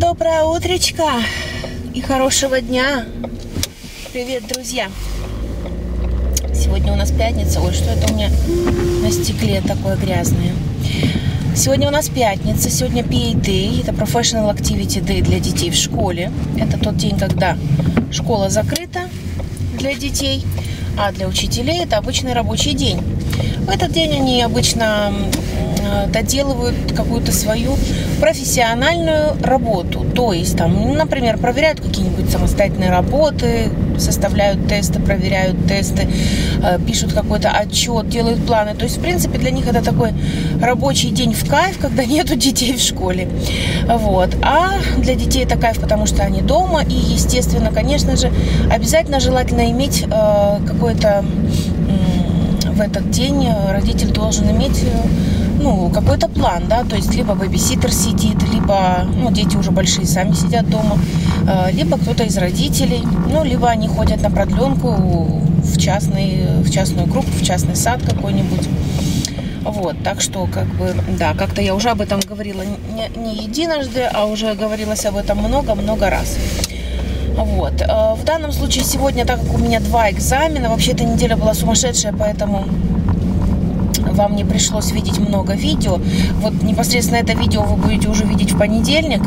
Доброе утречко и хорошего дня. Привет, друзья. Сегодня у нас пятница. Ой, что это у меня на стекле такое грязное? Сегодня у нас пятница. Сегодня PA Day. Это Professional Activity Day для детей в школе. Это тот день, когда школа закрыта для детей, а для учителей это обычный рабочий день. В этот день они обычно доделывают какую-то свою профессиональную работу. То есть, там, например, проверяют какие-нибудь самостоятельные работы, составляют тесты, проверяют тесты, пишут какой-то отчет, делают планы. То есть, в принципе, для них это такой рабочий день в кайф, когда нету детей в школе. Вот. А для детей это кайф, потому что они дома. И, естественно, конечно же, обязательно желательно иметь какой-то... В этот день родитель должен иметь... Ну, какой-то план, да, то есть либо бэбиситер сидит, либо, ну, дети уже большие сами сидят дома, либо кто-то из родителей, ну, либо они ходят на продленку в частную группу, в частный сад какой-нибудь. Вот, так что, как бы, да, как-то я уже об этом говорила не единожды, а уже говорилось об этом много-много раз. Вот, в данном случае сегодня, так как у меня два экзамена, вообще эта неделя была сумасшедшая, поэтому... Вам не пришлось видеть много видео. Вот непосредственно это видео вы будете уже видеть в понедельник.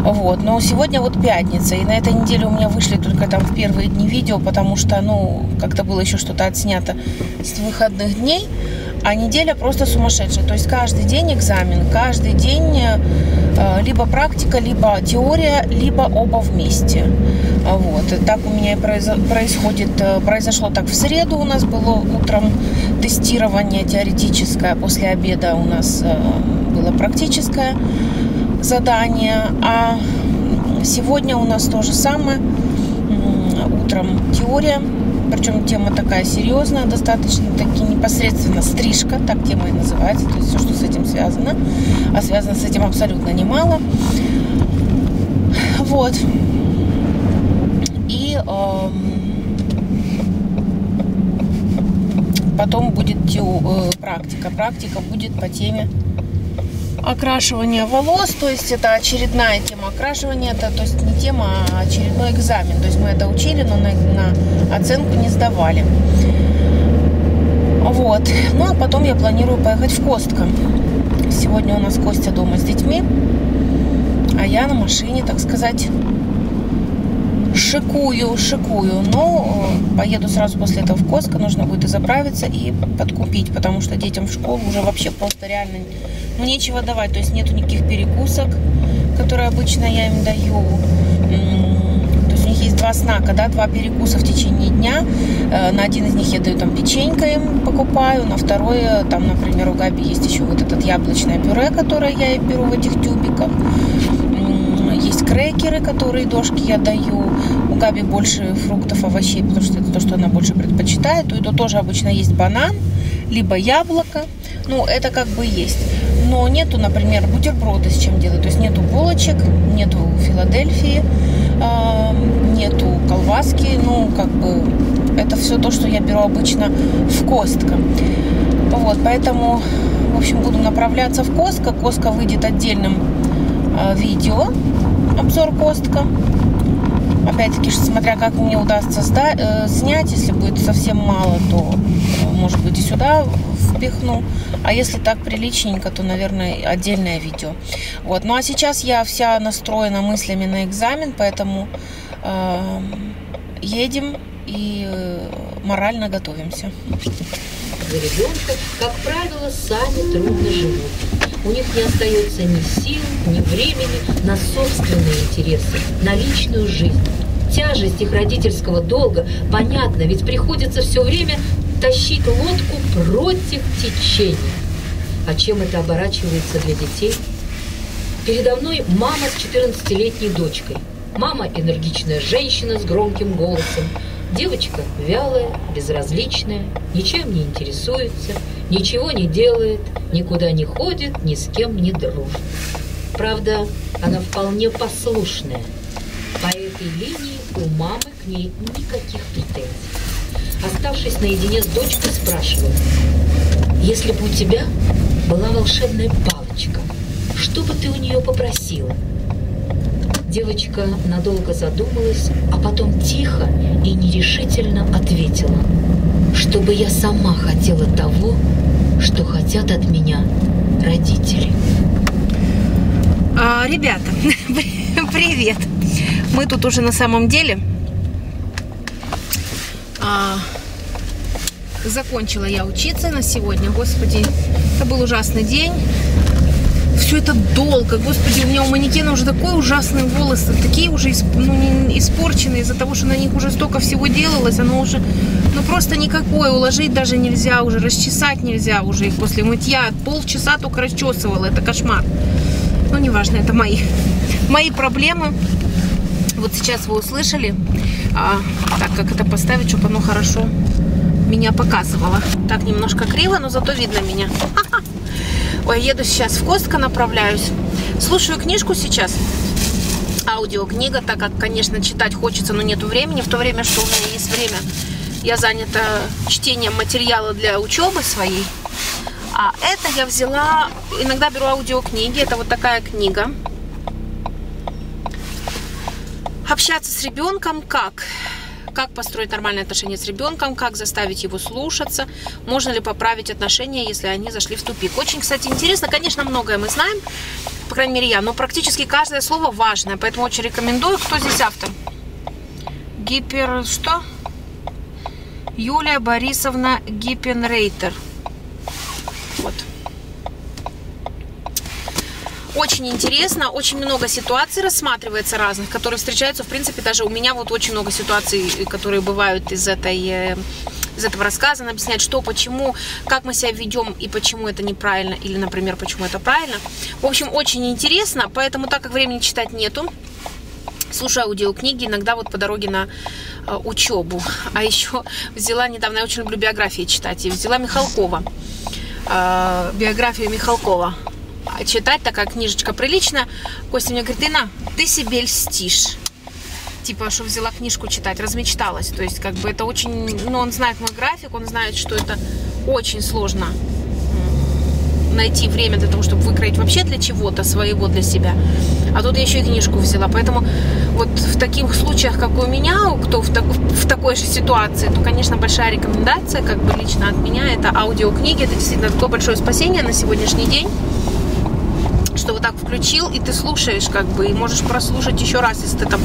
Вот. Но сегодня вот пятница. И на этой неделе у меня вышли только там в первые дни видео, потому что, ну, как-то было еще что-то отснято с выходных дней. А неделя просто сумасшедшая. То есть каждый день экзамен, каждый день либо практика, либо теория, либо оба вместе. Вот. И так у меня и произошло так в среду. У нас было утром тестирование теоретическое, после обеда у нас было практическое задание. А сегодня у нас то же самое. Утром теория. Причем тема такая серьезная, достаточно таки непосредственно стрижка, так тема и называется, то есть все, что с этим связано, а связано с этим абсолютно немало. Вот. И потом будет практика. Практика будет по теме окрашивание волос, то есть это очередная тема окрашивания, это, то есть не тема, а очередной экзамен. То есть мы это учили, но на оценку не сдавали. Вот. Ну, а потом я планирую поехать в Costco. Сегодня у нас Костя дома с детьми, а я на машине, так сказать, шикую. Но поеду сразу после этого в Costco, нужно будет и заправиться, и подкупить, потому что детям в школу уже вообще просто реально... Ну, нечего давать, то есть нету никаких перекусок, которые обычно я им даю. То есть у них есть два снака, да, два перекуса в течение дня. На один из них я даю там печенька им покупаю, на второй, там, например, у Габи есть еще вот этот яблочное пюре, которое я и беру в этих тюбиках. Есть крекеры, которые дошки я даю. У Габи больше фруктов, овощей, потому что это то, что она больше предпочитает. У Иду тоже обычно есть банан, либо яблоко. Ну, это как бы есть. Но нету, например, бутерброды с чем делать. То есть нету булочек, нету Филадельфии, нету колбаски. Ну, как бы, это все то, что я беру обычно в Costco. Вот, поэтому, в общем, буду направляться в Costco. Costco выйдет отдельным видео, обзор Costco. Опять-таки, смотря как мне удастся снять, если будет совсем мало, то, может быть, и сюда впихну. А если так приличненько, то, наверное, отдельное видео. Вот. Ну, а сейчас я вся настроена мыслями на экзамен, поэтому едем и морально готовимся. За ребенка, как правило, сами трудно живут. У них не остается ни сил, ни времени на собственные интересы, на личную жизнь. Тяжесть их родительского долга понятна, ведь приходится все время тащить лодку против течения. А чем это оборачивается для детей? Передо мной мама с 14-летней дочкой. Мама – энергичная женщина с громким голосом. Девочка вялая, безразличная, ничем не интересуется, ничего не делает, никуда не ходит, ни с кем не дружит. Правда, она вполне послушная. По этой линии у мамы к ней никаких претензий. Оставшись наедине с дочкой, спрашиваю: если бы у тебя была волшебная палочка, что бы ты у нее попросила? Девочка надолго задумалась, а потом тихо и нерешительно ответила: «Чтобы я сама хотела того, что хотят от меня родители». Ребята, привет! Мы тут уже на самом деле... Закончила я учиться на сегодня. Господи, это был ужасный день. Все это долго. Господи, у меня у манекена уже такой ужасный волос. Такие уже испорченные из-за того, что на них уже столько всего делалось. Оно уже просто никакое. Уложить даже нельзя уже. Расчесать нельзя уже. И после мытья полчаса только расчесывала. Это кошмар. Ну, неважно, это мои проблемы. Вот сейчас вы услышали. Так, как это поставить, чтобы оно хорошо меня показывало. Так, немножко криво, но зато видно меня. Ой, еду сейчас в Costco, направляюсь. Слушаю книжку сейчас. Аудиокнига, так как, конечно, читать хочется, но нет времени. В то время, что у меня есть время, я занята чтением материала для учебы своей. А это я взяла... Иногда беру аудиокниги. Это вот такая книга. Общаться с ребенком как построить нормальные отношения с ребенком, как заставить его слушаться, можно ли поправить отношения, если они зашли в тупик. Очень, кстати, интересно. Конечно, многое мы знаем, по крайней мере я, но практически каждое слово важное, поэтому очень рекомендую. Кто здесь автор? Что? Юлия Борисовна Гиппенрейтер. Вот. Очень интересно, очень много ситуаций рассматривается разных, которые встречаются, в принципе, даже у меня вот очень много ситуаций, которые бывают из этого рассказа. Она объясняет, что, почему, как мы себя ведем и почему это неправильно, или, например, почему это правильно. В общем, очень интересно, поэтому, так как времени читать нету, слушаю аудиокниги иногда вот по дороге на учебу. А еще взяла недавно, я очень люблю биографии читать, и взяла Михалкова, биографию Михалкова. Читать, такая книжечка приличная. Костя мне говорит: «Ина, ты себе льстишь». Типа, что взяла книжку читать, размечталась. То есть, как бы это очень... Ну, он знает мой график, он знает, что это очень сложно найти время для того, чтобы выкроить вообще для чего-то своего для себя. А тут я еще и книжку взяла. Поэтому вот в таких случаях, как у меня, кто в такой же ситуации, то, конечно, большая рекомендация, как бы лично от меня, это аудиокниги. Это действительно такое большое спасение на сегодняшний день, что вот так включил, и ты слушаешь, как бы, и можешь прослушать еще раз, если ты там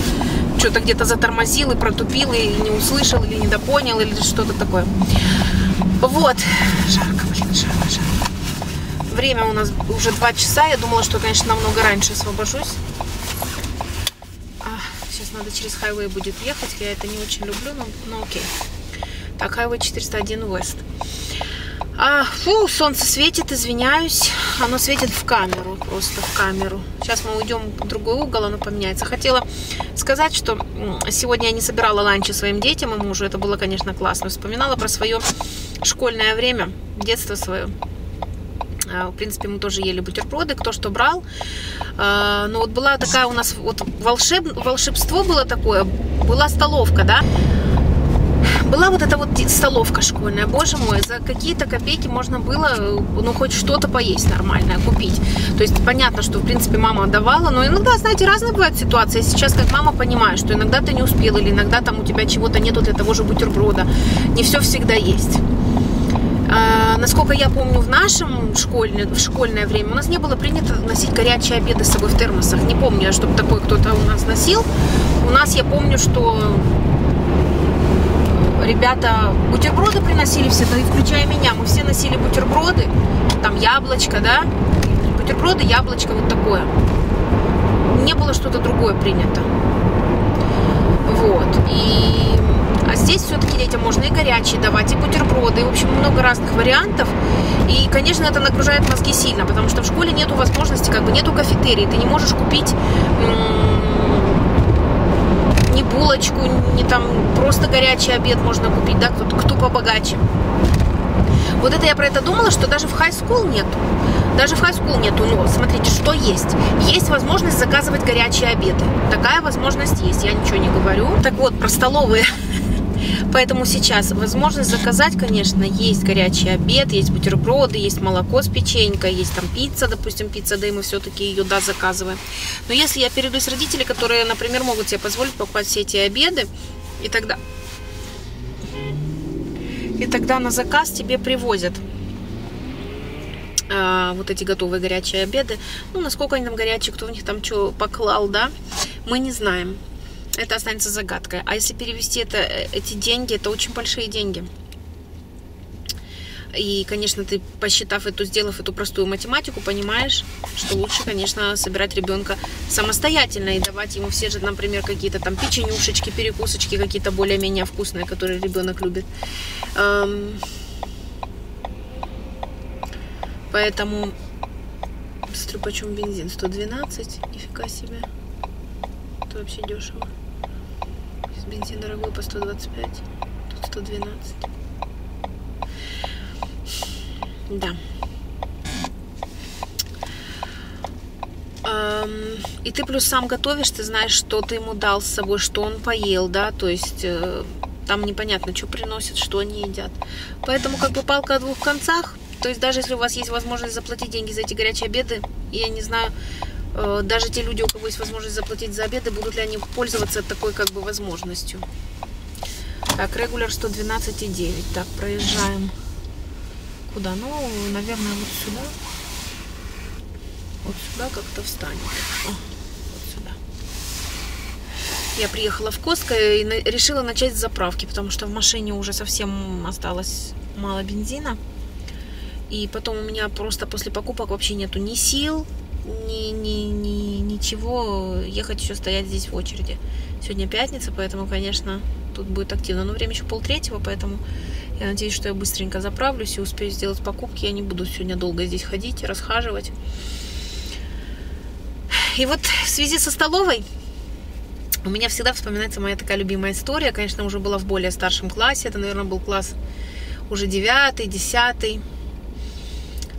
что-то где-то затормозил и протупил, и не услышал, или недопонял, или что-то такое. Вот. Жарко, блин, жарко. Время у нас уже 2 часа. Я думала, что, конечно, намного раньше освобожусь. Сейчас надо через Highway будет ехать. Я это не очень люблю, но окей. Так, Highway 401 West. Фу, солнце светит, извиняюсь. Оно светит в камеру, просто в камеру. Сейчас мы уйдем в другой угол, оно поменяется. Хотела сказать, что сегодня я не собирала ланчи своим детям и мужу. Это было, конечно, классно. Вспоминала про свое школьное время, детство свое. В принципе, мы тоже ели бутерброды, кто что брал. Но вот была такая у нас... Вот волшебство было такое. Была столовка, да? Была вот эта вот столовка школьная, боже мой, за какие-то копейки можно было, ну, хоть что-то поесть нормальное, купить. То есть понятно, что, в принципе, мама давала, но иногда, знаете, разные бывают ситуации. Сейчас как мама понимаю, что иногда ты не успел, или иногда там у тебя чего-то нету для того же бутерброда. Не все всегда есть. Насколько я помню, в нашем школьное время у нас не было принято носить горячие обеды с собой в термосах. Не помню, чтобы такой кто-то у нас носил. У нас, я помню, что... Ребята бутерброды приносили все, ну и включая меня, мы все носили бутерброды, там яблочко, да, бутерброды, яблочко, вот такое. Не было что-то другое принято. Вот, а здесь все-таки детям можно и горячие давать, и бутерброды, и, в общем, много разных вариантов. И, конечно, это нагружает мозги сильно, потому что в школе нету возможности, как бы нету кафетерии, ты не можешь купить... ни булочку, ни там просто горячий обед можно купить, да, кто побогаче. Вот это я про это думала, что даже в high school нету. Даже в high school нету, но смотрите, что есть. Есть возможность заказывать горячие обеды. Такая возможность есть, я ничего не говорю. Так вот, про столовые. Поэтому сейчас возможность заказать, конечно, есть горячий обед, есть бутерброды, есть молоко с печенькой, есть там пицца, допустим, пицца, да, и мы все-таки ее, да, заказываем. Но если я перейду с родителей, которые, например, могут себе позволить покупать все эти обеды, и тогда на заказ тебе привозят вот эти готовые горячие обеды. Ну, насколько они там горячие, кто в них там что поклал, да, мы не знаем. Это останется загадкой. А если перевести эти деньги, это очень большие деньги. И, конечно, ты, посчитав эту, сделав эту простую математику, понимаешь, что лучше, конечно, собирать ребенка самостоятельно и давать ему все же, например, какие-то там печенюшечки, перекусочки какие-то более-менее вкусные, которые ребенок любит. Поэтому, смотрю, почем бензин, 112, нифига себе, это вообще дешево. Сейчас бензин дорогой по 125, тут 112. Да. И ты плюс сам готовишь, ты знаешь, что ты ему дал с собой, что он поел, да, то есть там непонятно, что приносят, что они едят. Поэтому как бы палка о двух концах. То есть даже если у вас есть возможность заплатить деньги за эти горячие обеды, я не знаю, даже те люди, у кого есть возможность заплатить за обеды, будут ли они пользоваться такой как бы возможностью. Так, регуляр 112,9. Так, проезжаем. Куда? Ну, наверное, вот сюда. Вот сюда как-то встанет. О, вот сюда. Я приехала в Costco и решила начать с заправки, потому что в машине уже совсем осталось мало бензина. И потом у меня просто после покупок вообще нету ни сил, ничего ехать еще стоять здесь в очереди. Сегодня пятница, поэтому, конечно, тут будет активно. Но время еще 2:30, поэтому я надеюсь, что я быстренько заправлюсь и успею сделать покупки. Я не буду сегодня долго здесь ходить, расхаживать. И вот в связи со столовой у меня всегда вспоминается моя такая любимая история. Конечно, уже была в более старшем классе. Это, наверное, был класс уже 9-й, 10-й.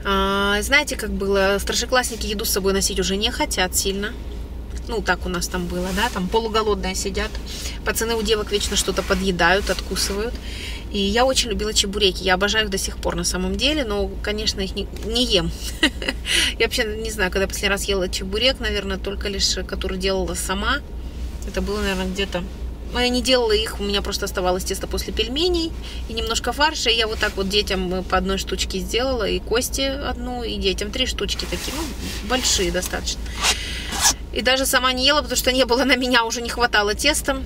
Знаете, как было? Старшеклассники еду с собой носить уже не хотят сильно. Ну, так у нас там было, да? Там полуголодные сидят. Пацаны у девок вечно что-то подъедают, откусывают. И я очень любила чебуреки. Я обожаю их до сих пор на самом деле, но, конечно, их не ем. Я вообще не знаю, когда последний раз ела чебурек, наверное, только лишь, который делала сама. Это было, наверное, где-то... Я не делала их, у меня просто оставалось тесто после пельменей и немножко фарша. И я вот так вот детям по одной штучке сделала, и Косте одну, и детям 3 штучки такие, ну, большие достаточно. И даже сама не ела, потому что не было на меня, уже не хватало теста.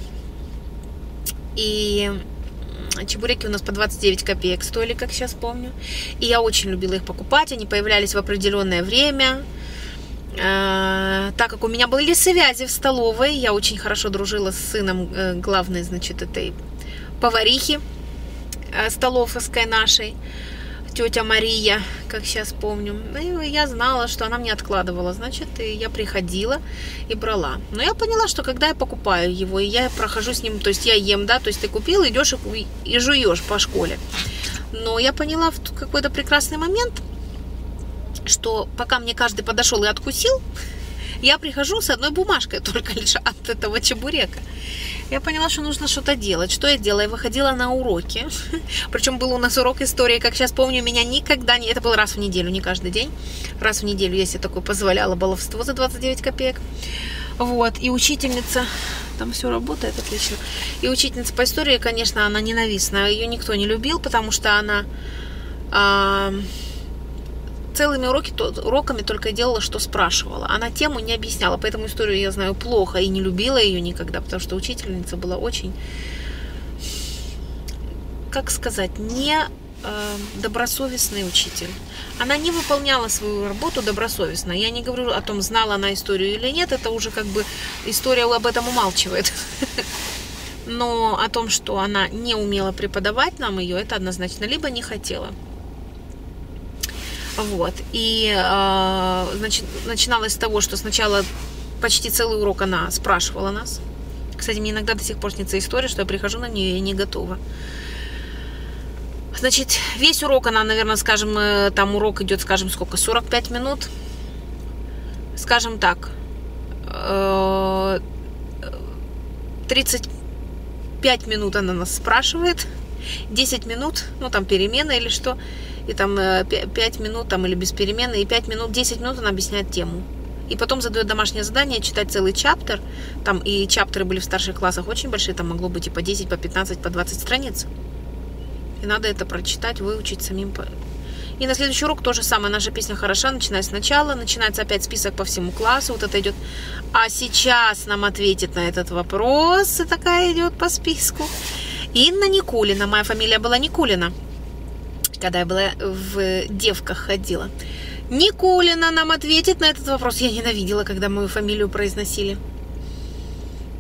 И чебуреки у нас по 29 копеек стоили, как сейчас помню. И я очень любила их покупать, они появлялись в определенное время. Так как у меня были связи в столовой, я очень хорошо дружила с сыном главной, значит, этой поварихи столовской нашей, тетя Мария, как сейчас помню. И я знала, что она мне откладывала, значит, и я приходила и брала. Но я поняла, что когда я покупаю его, и я прохожу с ним, то есть я ем, да, то есть ты купил, идешь и жуешь по школе. Но я поняла в какой-то прекрасный момент, что пока мне каждый подошел и откусил, я прихожу с одной бумажкой только лишь от этого чебурека. Я поняла, что нужно что-то делать. Что я делала? Я выходила на уроки. Причем был у нас урок истории, как сейчас помню, меня никогда не... Это был раз в неделю, не каждый день. Раз в неделю, если такое позволяло, баловство за 29 копеек. Вот, и учительница... Там все работает отлично. И учительница по истории, конечно, она ненавистная. Ее никто не любил, потому что она... целыми уроками только делала, что спрашивала. Она тему не объясняла, поэтому историю я знаю плохо и не любила ее никогда, потому что учительница была очень, как сказать, не добросовестный учитель. Она не выполняла свою работу добросовестно. Я не говорю о том, знала она историю или нет, это уже как бы история об этом умалчивает. Но о том, что она не умела преподавать нам ее, это однозначно, либо не хотела. Вот, и, значит, начиналось с того, что сначала почти целый урок она спрашивала нас. Кстати, мне иногда до сих пор снится история, что я прихожу на нее и не готова. Значит, весь урок она, наверное, скажем, там урок идет, скажем, сколько, 45 минут. Скажем так, 35 5 минут она нас спрашивает, 10 минут, ну там перемена или что, и там 5 минут там или без перемены, и 5 минут, 10 минут она объясняет тему. И потом задает домашнее задание, читать целый чаптер, там и чаптеры были в старших классах очень большие, там могло быть и по 10, по 15, по 20 страниц. И надо это прочитать, выучить самим. И на следующий урок то же самое. Наша песня хороша, начиная сначала. Начинается опять список по всему классу. Вот это идет. А сейчас нам ответит на этот вопрос. И такая идет по списку. Инна Никулина. Моя фамилия была Никулина, когда я была в девках ходила. Никулина нам ответит на этот вопрос. Я ненавидела, когда мою фамилию произносили.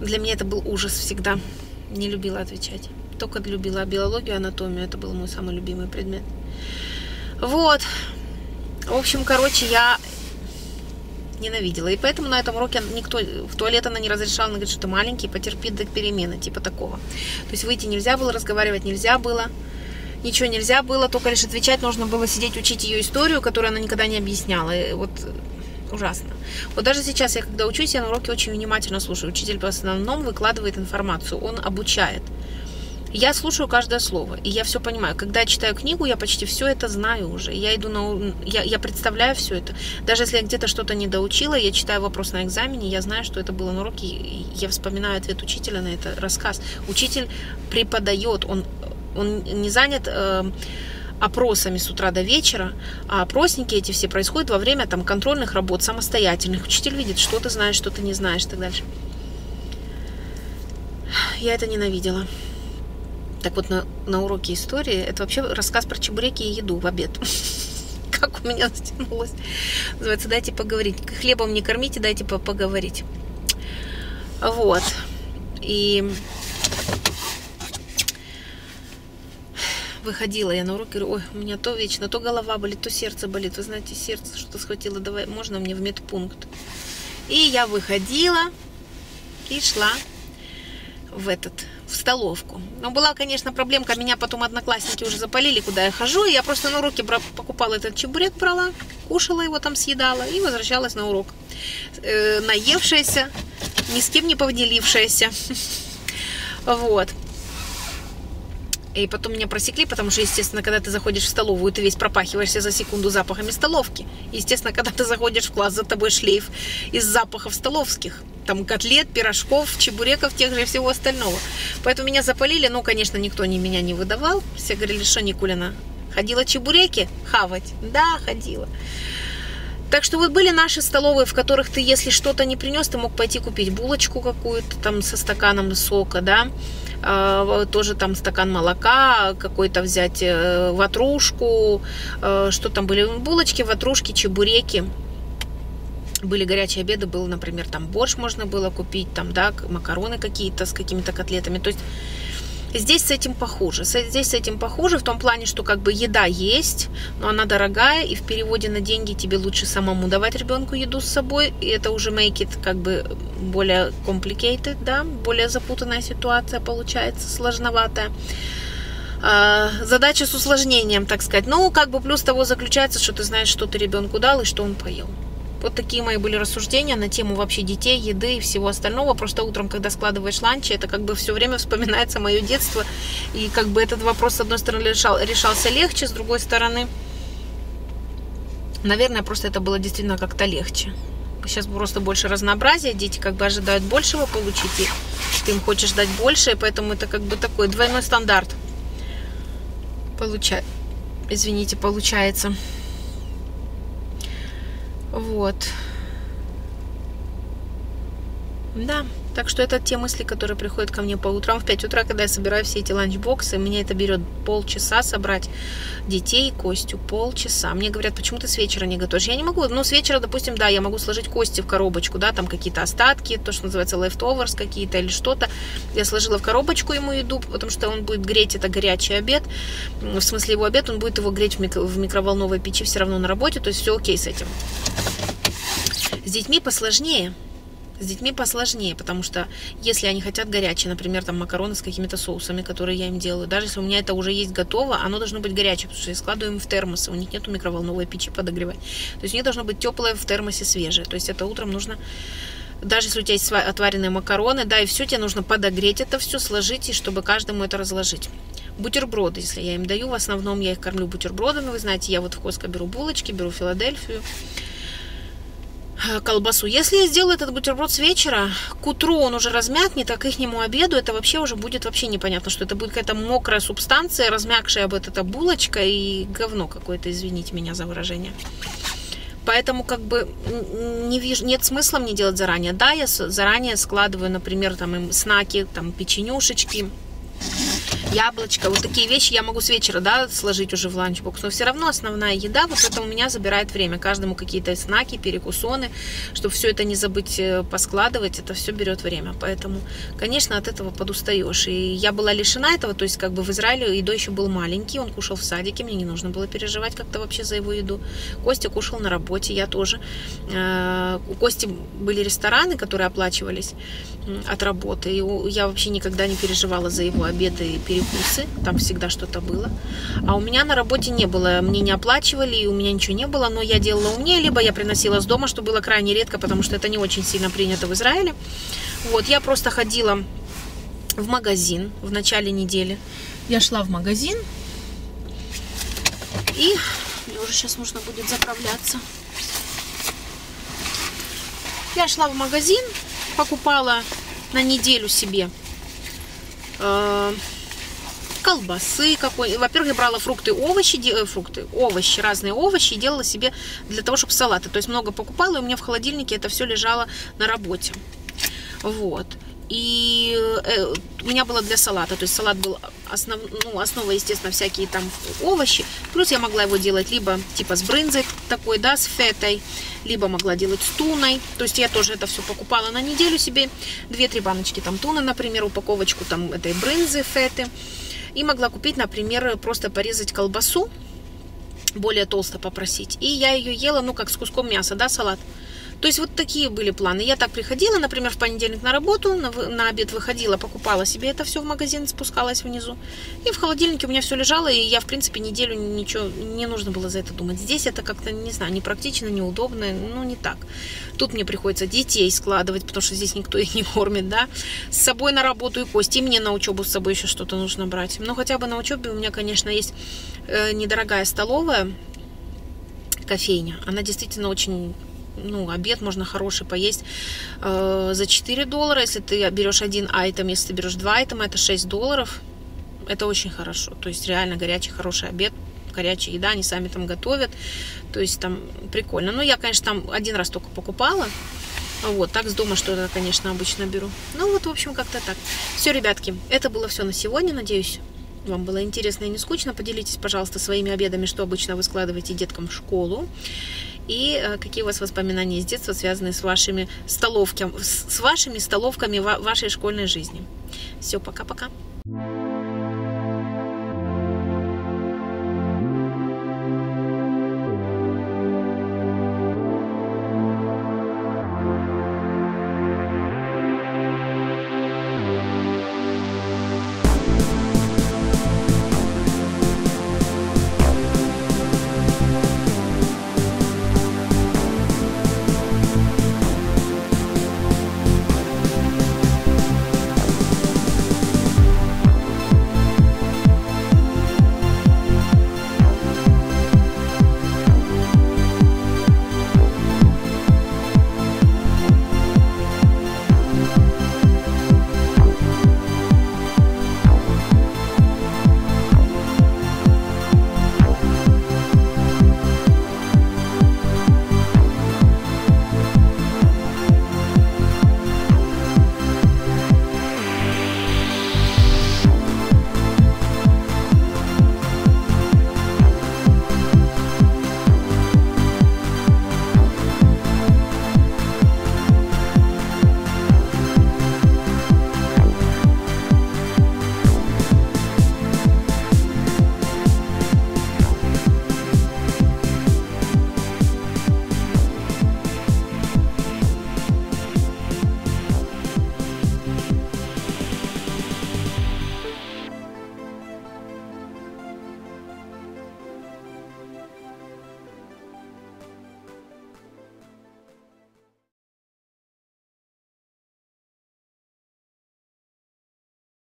Для меня это был ужас всегда. Не любила отвечать. Только любила биологию, анатомию. Это был мой самый любимый предмет. Вот, в общем, короче, я ненавидела, и поэтому на этом уроке никто, в туалет она не разрешала, она говорит, что ты маленький, потерпи до перемены, типа такого. То есть выйти нельзя было, разговаривать нельзя было, ничего нельзя было, только лишь отвечать нужно было, сидеть, учить ее историю, которую она никогда не объясняла, и вот ужасно. Вот даже сейчас я, когда учусь, я на уроке очень внимательно слушаю, учитель в основном выкладывает информацию, он обучает. Я слушаю каждое слово, и я все понимаю. Когда я читаю книгу, я почти все это знаю уже. Я иду на, я представляю все это. Даже если я где-то что-то не доучила, я читаю вопрос на экзамене, я знаю, что это было на уроке, и я вспоминаю ответ учителя на это, рассказ. Учитель преподает, он не занят опросами с утра до вечера, а опросники эти все происходят во время там, контрольных работ, самостоятельных. Учитель видит, что ты знаешь, что ты не знаешь и так дальше. Я это ненавидела. Так вот, на уроке истории, это вообще рассказ про чебуреки и еду в обед. Как у меня затянулось. Называется «Дайте поговорить». Хлебом не кормите, дайте поговорить. Вот. И выходила я на урок и говорю, ой, у меня то вечно, то голова болит, то сердце болит. Вы знаете, сердце что-то схватило, давай, можно мне в медпункт? И я выходила и шла в столовку. Но была, конечно, проблемка. Меня потом одноклассники уже запалили, куда я хожу. И я просто на уроке покупала этот чебурек, брала, кушала его там, съедала и возвращалась на урок. Наевшаяся, ни с кем не поделившаяся. Вот. И потом меня просекли, потому что, естественно, когда ты заходишь в столовую, ты весь пропахиваешься за секунду запахами столовки. Естественно, когда ты заходишь в класс, за тобой шлейф из запахов столовских. Там котлет, пирожков, чебуреков, тех же и всего остального. Поэтому меня запалили, но, конечно, никто меня не выдавал. Все говорили, что Никулина ходила чебуреки хавать? Да, ходила. Так что вот были наши столовые, в которых ты, если что-то не принес, ты мог пойти купить булочку какую-то там со стаканом сока, да. Тоже там стакан молока, какой-то взять ватрушку, что там были, булочки, ватрушки, чебуреки. Были горячие обеды, был, например, там борщ можно было купить, там, да, макароны какие-то с какими-то котлетами. То есть здесь с этим похуже. Здесь с этим похуже в том плане, что как бы еда есть, но она дорогая, и в переводе на деньги тебе лучше самому давать ребенку еду с собой. И это уже make it как бы более complicated, да, более запутанная ситуация получается, сложноватая. Задача с усложнением, так сказать. Ну, как бы плюс того заключается, что ты знаешь, что ты ребенку дал и что он поел. Вот такие мои были рассуждения на тему вообще детей, еды и всего остального. Просто утром, когда складываешь ланчи, это как бы все время вспоминается мое детство. И как бы этот вопрос, с одной стороны, решался легче, с другой стороны, наверное, просто это было действительно как-то легче. Сейчас просто больше разнообразия, дети как бы ожидают большего получить, и ты им хочешь дать больше, и поэтому это как бы такой двойной стандарт. Получается. Вот. Да, так что это те мысли, которые приходят ко мне по утрам в 5 утра, когда я собираю все эти ланчбоксы. Меня это берет полчаса собрать детей, Костю, полчаса. Мне говорят, почему ты с вечера не готовишь? Я не могу, ну с вечера, допустим, да, я могу сложить кости в коробочку, да, там какие-то остатки, то, что называется leftovers какие-то или что-то. Я сложила в коробочку ему еду, потому что он будет греть, это горячий обед, в смысле его обед, он будет его греть в микроволновой печи все равно на работе, то есть все окей с этим. С детьми посложнее. С детьми посложнее, потому что если они хотят горячие, например, там макароны с какими-то соусами, которые я им делаю, даже если у меня это уже есть готово, оно должно быть горячее, потому что я складываю им в термосы, у них нету микроволновой печи подогревать. То есть у них должно быть теплое в термосе свежее. То есть это утром нужно даже если у тебя есть отваренные макароны, да, и все, тебе нужно подогреть это все, сложить, и чтобы каждому это разложить. Бутерброды, если я им даю, в основном я их кормлю бутербродами, вы знаете, я вот в Costco беру булочки, беру Филадельфию, колбасу. Если я сделаю этот бутерброд с вечера, к утру он уже размякнет, а к ихнему обеду это вообще уже будет вообще непонятно, что это будет какая-то мокрая субстанция, размякшая об эта булочка и говно какое-то, извините меня за выражение. Поэтому как бы не вижу, нет смысла мне делать заранее. Да, я заранее складываю, например, там им снаки, там печенюшечки, яблочко, вот такие вещи я могу с вечера, да, сложить уже в ланчбокс, но все равно основная еда, вот это у меня забирает время, каждому какие-то снаки, перекусоны, чтобы все это не забыть поскладывать, это все берет время, поэтому, конечно, от этого подустаешь, и я была лишена этого, то есть как бы в Израиле Иду еще был маленький, он кушал в садике, мне не нужно было переживать как-то вообще за его еду, Костя кушал на работе, я тоже, у Кости были рестораны, которые оплачивались от работы, и я вообще никогда не переживала за его обеды и перекусы, там всегда что-то было, а у меня на работе не было, мне не оплачивали, и у меня ничего не было, но я делала умнее, либо я приносила с дома, что было крайне редко, потому что это не очень сильно принято в Израиле. Вот, я просто ходила в магазин в начале недели, я шла в магазин, и мне уже сейчас нужно будет заправляться. Я шла в магазин, покупала на неделю себе колбасы какой. Во-первых, я брала фрукты, овощи, овощи, разные овощи, и делала себе для того, чтобы салаты. То есть много покупала, и у меня в холодильнике это все лежало на работе. Вот. И у меня было для салата. То есть салат был основа, естественно, всякие там овощи. Плюс я могла его делать либо типа с брынзой такой, да, с фетой, либо могла делать с туной. То есть я тоже это все покупала на неделю себе. 2-3 баночки там туны, например, упаковочку там этой брынзы, феты. И могла купить, например, просто порезать колбасу, более толсто попросить. И я ее ела, ну, как с куском мяса, да, салат. То есть вот такие были планы. Я так приходила, например, в понедельник на работу, на обед выходила, покупала себе это все в магазин, спускалась внизу. И в холодильнике у меня все лежало, и я, в принципе, неделю ничего не нужно было за это думать. Здесь это как-то, не знаю, непрактично, неудобно, ну, не так. Тут мне приходится детей складывать, потому что здесь никто их не кормит, да. С собой на работу и Кости, и мне на учебу с собой еще что-то нужно брать. Но хотя бы на учебе у меня, конечно, есть недорогая столовая, кофейня. Она действительно очень... Ну, обед можно хороший поесть за $4, если ты берешь один айтем, если ты берешь 2 айтема, это $6. Это очень хорошо, то есть реально горячий, хороший обед, горячая еда, они сами там готовят, то есть там прикольно. Ну, я, конечно, там один раз только покупала, вот, так с дома что-то, конечно, обычно беру. Ну, вот, в общем, как-то так. Все, ребятки, это было все на сегодня, надеюсь, вам было интересно и не скучно. Поделитесь, пожалуйста, своими обедами, что обычно вы складываете деткам в школу. И какие у вас воспоминания из детства, связанные с вашими столовками в вашей школьной жизни. Все, пока-пока.